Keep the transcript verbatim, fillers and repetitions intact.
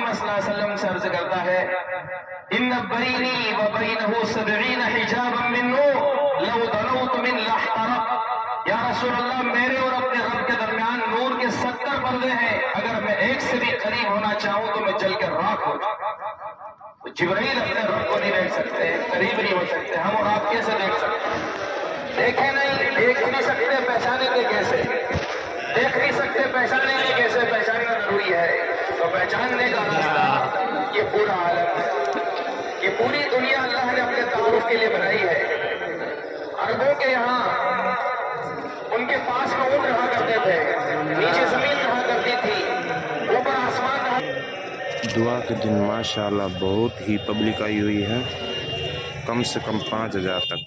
मोहम्मद सल्लल्लाहु अलैहि वसल्लम से अर्ज करता है, इन बरीनी व बरीनहु सब्ईन हिजाबन मिन नूर लौ दनौत मिन लहतरक। या रसूल अल्लाह, मेरे और अपने रब के दरमियान नूर के सत्तर पर्दे हैं, अगर मैं एक से भी करीब होना चाहूं तो मैं जल कर राख हो जाऊं। जिब्राइल अपने रब को नहीं देख सकते, करीब नहीं हो सकते, हम और आप कैसे देख सकते? देखे नहीं, देख नहीं सकते, पहचानेंगे कैसे? देख नहीं सकते, पहचानेंगे कैसे? पहचानना जरूरी है। तो पहचानने का रास्ता ये पूरा आलम है, ये पूरी दुनिया अल्लाह ने अपने तारुफ के लिए बनाई है। अरबों के यहाँ उनके पास में ऊँट रहा करते थे, नीचे जमीन रहा करती थी, ऊपर आसमान रहा। दुआ के दिन माशाल्लाह बहुत ही पब्लिक आई हुई है, कम से कम पाँच हजार तक।